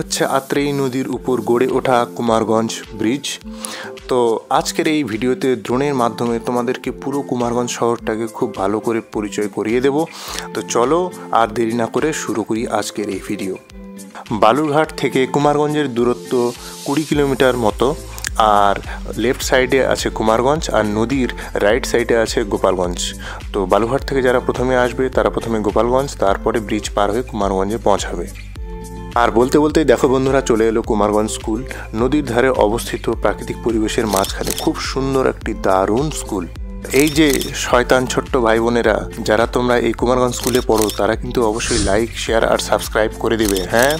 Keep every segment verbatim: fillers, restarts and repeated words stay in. হচ্ছে আত্রেয়ী নদীর উপর গড়ে ওঠা কুমারগঞ্জ ব্রিজ। তো আজকের এই ভিডিওতে ড্রোনের মাধ্যমে তোমাদেরকে পুরো কুমারগঞ্জ শহরটাকে খুব ভালো করে পরিচয় করিয়ে দেব। তো চলো আর দেরি না করে শুরু করি আজকের এই ভিডিও। বালুরঘাট থেকে কুমারগঞ্জের দূরত্ব কুড়ি কিলোমিটার মতো, আর লেফট সাইডে আছে কুমারগঞ্জ আর নদীর রাইট সাইডে আছে গোপালগঞ্জ। তো বালুরঘাট থেকে যারা প্রথমে আসবে তারা প্রথমে গোপালগঞ্জ, তারপরে ব্রিজ পার হয়ে কুমারগঞ্জে পৌঁছাবে। আর বলতে বলতে দেখো বন্ধুরা, চলে এলো কুমারগঞ্জ স্কুল। নদীর ধারে অবস্থিত প্রাকৃতিক পরিবেশের মাঝখানে খুব সুন্দর একটি দারুণ স্কুল। এই যে শয়তান ছোট্ট ভাই বোনেরা যারা তোমরা এই কুমারগঞ্জ স্কুলে পড়ো, তারা কিন্তু অবশ্যই লাইক, শেয়ার আর সাবস্ক্রাইব করে দেবে। হ্যাঁ,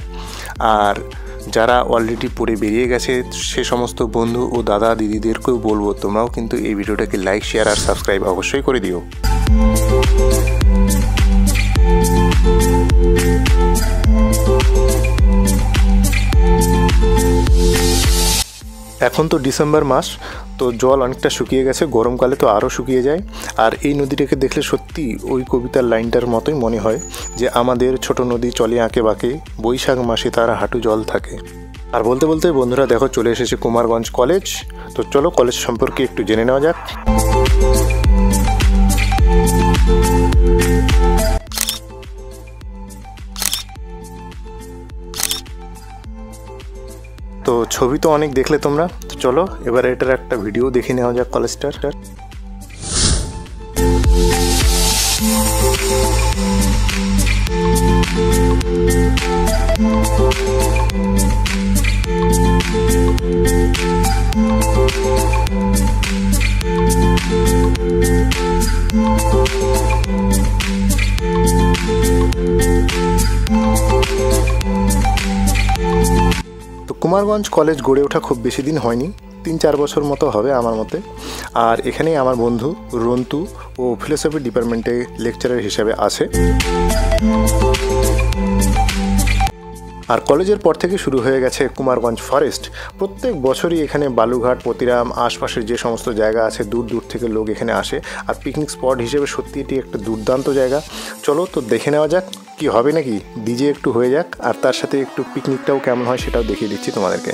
আর যারা অলরেডি পড়ে বেরিয়ে গেছে সে সমস্ত বন্ধু ও দাদা দিদিদেরকেও বলবো, তোমরাও কিন্তু এই ভিডিওটাকে লাইক, শেয়ার আর সাবস্ক্রাইব অবশ্যই করে দিও। এখন তো ডিসেম্বর মাস, তো জল অনেকটা শুকিয়ে গেছে, গরমকালে তো আরও শুকিয়ে যায়। আর এই নদীটাকে দেখলে সত্যি ওই কবিতার লাইনটার মতোই মনে হয় যে আমাদের ছোট নদী চলে আঁকে বাঁকে, বৈশাখ মাসে তার হাঁটু জল থাকে। আর বলতে বলতে বন্ধুরা দেখো চলে এসেছে কুমারগঞ্জ কলেজ। তো চলো কলেজ সম্পর্কে একটু জেনে নেওয়া যাক। তো ছবি তো অনেক দেখলে তোমরা, তো চলো এবার এটার একটা ভিডিও দেখে নেওয়া যাক কলেজটার। কুমারগঞ্জ কলেজ গড়ে ওঠা খুব বেশি দিন হয়নি, তিন চার বছর মতো হবে আমার মতে। আর এখানেই আমার বন্ধু রন্তু ও ফিলোসফি ডিপার্টমেন্টে লেকচারার হিসাবে আছে। আর কলেজের পর থেকে শুরু হয়ে গেছে কুমারগঞ্জ ফরেস্ট। প্রত্যেক বছরই এখানে বালুরঘাট, প্রতিরাম, আশপাশের যে সমস্ত জায়গা আছে দূর দূর থেকে লোক এখানে আসে। আর পিকনিক স্পট হিসেবে সত্যি এটি একটা দুর্দান্ত জায়গা। চলো তো দেখে নেওয়া যাক কি হবে, নাকি ডিজে একটু হয়ে যাক আর তার সাথে একটু পিকনিকটাও কেমন হয় সেটাও দেখিয়ে দিচ্ছি তোমাদেরকে।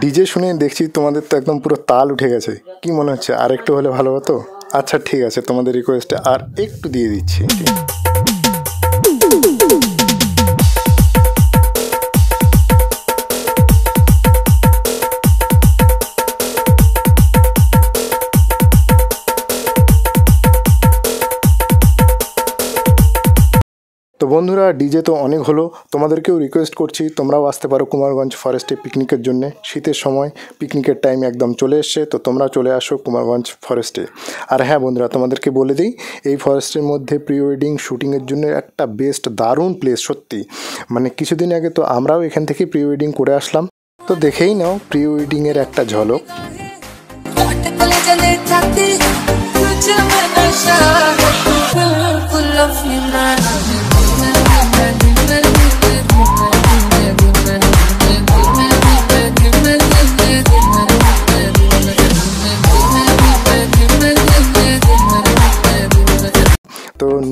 ডিজে শুনে দেখছি তোমাদের তো একদম পুরো তাল উঠে গেছে, কি মনে হচ্ছে আর একটু হলে ভালো হতো? আচ্ছা ঠিক আছে, তোমাদের রিকোয়েস্টে আর একটু দিয়ে দিচ্ছি। তো বন্ধুরা ডিজে তো অনেক হলো, তোমাদেরকেও রিকোয়েস্ট করছি তোমরাও আসতে পারো কুমারগঞ্জ ফরেস্টে পিকনিকের জন্য। শীতের সময় পিকনিকের টাইম একদম চলে এসছে, তো তোমরা চলে আসো কুমারগঞ্জ ফরেস্টে। আর হ্যাঁ বন্ধুরা, তোমাদেরকে বলে দিই এই ফরেস্টের মধ্যে প্রি ওয়েডিং শ্যুটিংয়ের জন্য একটা বেস্ট দারুণ প্লেস সত্যি। মানে কিছুদিন আগে তো আমরাও এখান থেকে প্রি ওয়েডিং করে আসলাম, তো দেখেই নাও প্রি ওয়েডিংয়ের একটা ঝলক।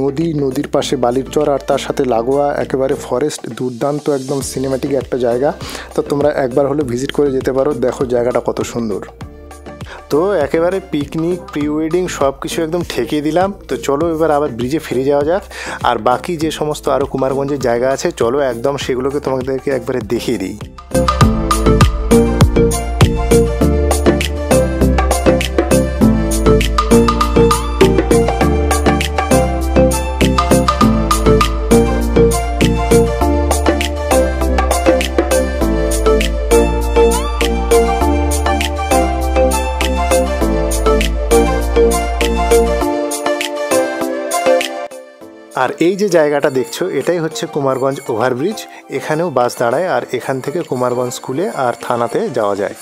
নদী, নদীর পাশে বালির চর আর তার সাথে লাগোয়া একেবারে ফরেস্ট, দুর্দান্ত একদম সিনেম্যাটিক একটা জায়গা। তো তোমরা একবার হলে ভিজিট করে যেতে পারো, দেখো জায়গাটা কত সুন্দর। তো একেবারে পিকনিক, প্রি ওয়েডিং সব কিছু একদম ঠেকিয়ে দিলাম। তো চলো এবার আবার ব্রিজে ফিরে যাওয়া যাক। আর বাকি যে সমস্ত আরও কুমারগঞ্জের জায়গা আছে চলো একদম সেগুলোকে তোমাদেরকে একবারে দেখিয়ে দিই। আর এই যে জায়গাটা দেখছো এটাই হচ্ছে কুমারগঞ্জ ওভারব্রিজ। এখানেও বাস দাঁড়ায় আর এখান থেকে কুমারগঞ্জ স্কুলে আর থানাতে যাওয়া যায়।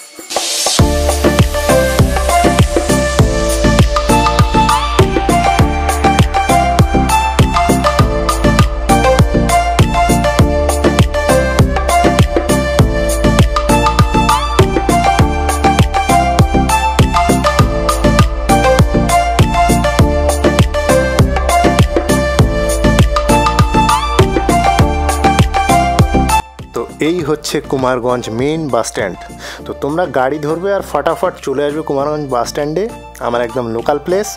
এই হচ্ছে কুমারগঞ্জ মেন বাস স্ট্যান্ড। তো তোমরা গাড়ি ধরবে আর ফটাফট চলে আসবে কুমারগঞ্জ বাস স্ট্যান্ডে, আমার একদম লোকাল প্লেস।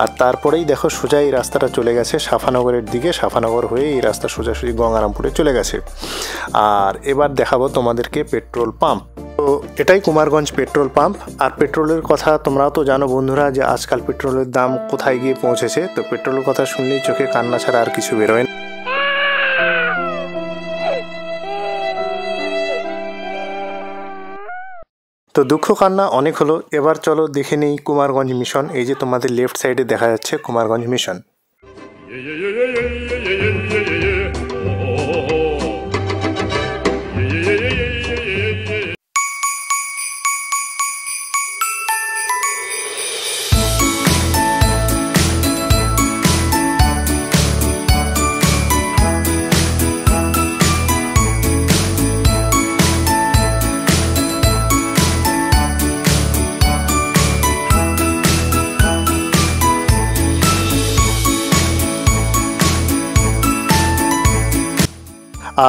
আর তারপরেই দেখো সোজা এই রাস্তাটা চলে গেছে সাফানগরের দিকে, সাফানগর হয়ে এই রাস্তা সোজাসুজি গঙ্গারামপুরে চলে গেছে। আর এবার দেখাবো তোমাদেরকে পেট্রোল পাম্প। তো এটাই কুমারগঞ্জ পেট্রোল পাম্প। আর পেট্রোলের কথা তোমরাও তো জানো বন্ধুরা যে আজকাল পেট্রোলের দাম কোথায় গিয়ে পৌঁছেছে। তো পেট্রোলের কথা শুনলেই চোখে কান্না ছাড়া আর কিছু বেরোয় না। তো দুঃখ কান্না অনেক হলো, এবার চলো দেখে নেই কুমারগঞ্জ মিশন। এই যে তোমাদের লেফট সাইডে দেখা যাচ্ছে কুমারগঞ্জ মিশন।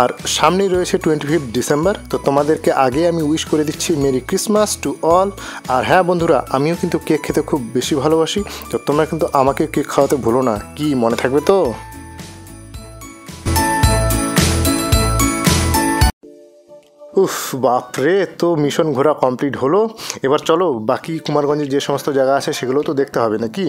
আর সামনেই রয়েছে টোয়েন্টি ফিফথ ডিসেম্বর। তো তোমাদেরকে আগে আমি উইশ করে দিচ্ছি মেরি ক্রিসমাস টু অল। আর হ্যাঁ বন্ধুরা, আমিও কিন্তু কেক খেতে খুব বেশি ভালোবাসি, তো তোমরা কিন্তু আমাকে কেক খাওয়াতে ভুলো না, কি মনে থাকবে তো। উফ বাপরে, তো মিশন ঘোরা কমপ্লিট হলো। এবার চলো বাকি কুমারগঞ্জে যে সমস্ত জায়গা আছে সেগুলো তো দেখতে হবে নাকি।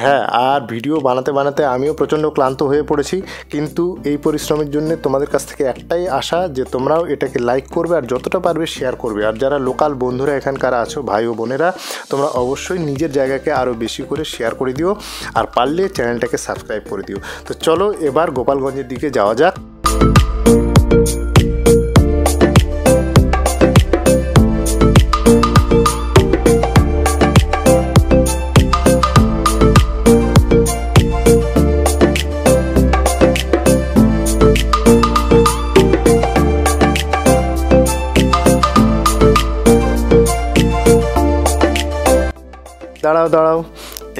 হ্যাঁ, আর ভিডিও বানাতে বানাতে আমিও প্রচণ্ড ক্লান্ত হয়ে পড়েছি, কিন্তু এই পরিশ্রমের জন্য তোমাদের কাছ থেকে একটাই আশা যে তোমরাও এটাকে লাইক করবে আর যতটা পারবে শেয়ার করবে। আর যারা লোকাল বন্ধুরা এখানকার আছো, ভাই ও বোনেরা, তোমরা অবশ্যই নিজের জায়গাকে আরও বেশি করে শেয়ার করে দিও আর পারলে চ্যানেলটাকে সাবস্ক্রাইব করে দিও। তো চলো এবার গোপালগঞ্জের দিকে যাওয়া যাক। দাঁড়াও দাঁড়াও,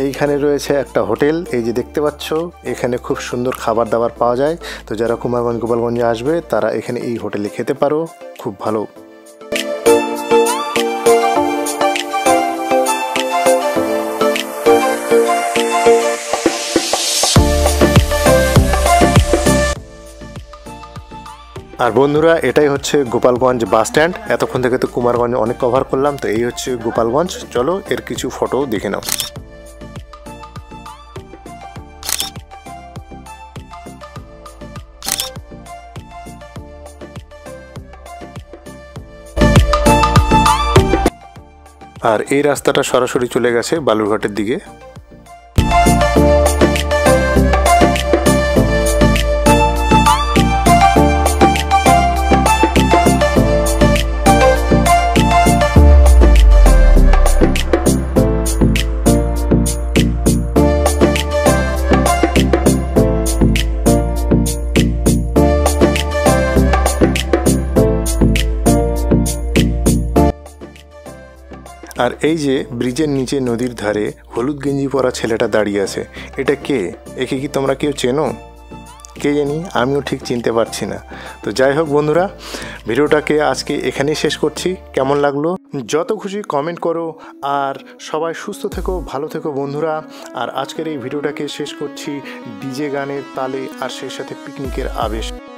এইখানে রয়েছে একটা হোটেল, এই যে দেখতে পাচ্ছ। এখানে খুব সুন্দর খাবার দাবার পাওয়া যায়, তো যারা কুমারগঞ্জ গোপালগঞ্জে আসবে তারা এখানে এই হোটেলে খেতে পারো, খুব ভালো। আর বন্ধুরা, এটাই হচ্ছে গোপালগঞ্জ বাস স্ট্যান্ড। এতক্ষণ থেকে তো কুমারগঞ্জ অনেক কভার করলাম, তো এই হচ্ছে গোপালগঞ্জ। চলো এর কিছু ফটো দেখে নাও। আর এই রাস্তাটা সরাসরি চলে গেছে বালুরঘাটের দিকে। আর এই যে ব্রিজের নিচে নদীর ধারে হলুদ গেঞ্জি পরা ছেলেটা দাঁড়িয়ে আছে, এটা কে? একে কি তোমরা কেউ চেনো? কে জানি, আমিও ঠিক চিনতে পারছি না। তো যাই হোক বন্ধুরা, ভিডিওটাকে আজকে এখানেই শেষ করছি। কেমন লাগলো যত খুশি কমেন্ট করো। আর সবাই সুস্থ থেকো, ভালো থেকো বন্ধুরা। আর আজকের এই ভিডিওটাকে শেষ করছি ডিজে গানের তালে আর সেই সাথে পিকনিকের আবেশ।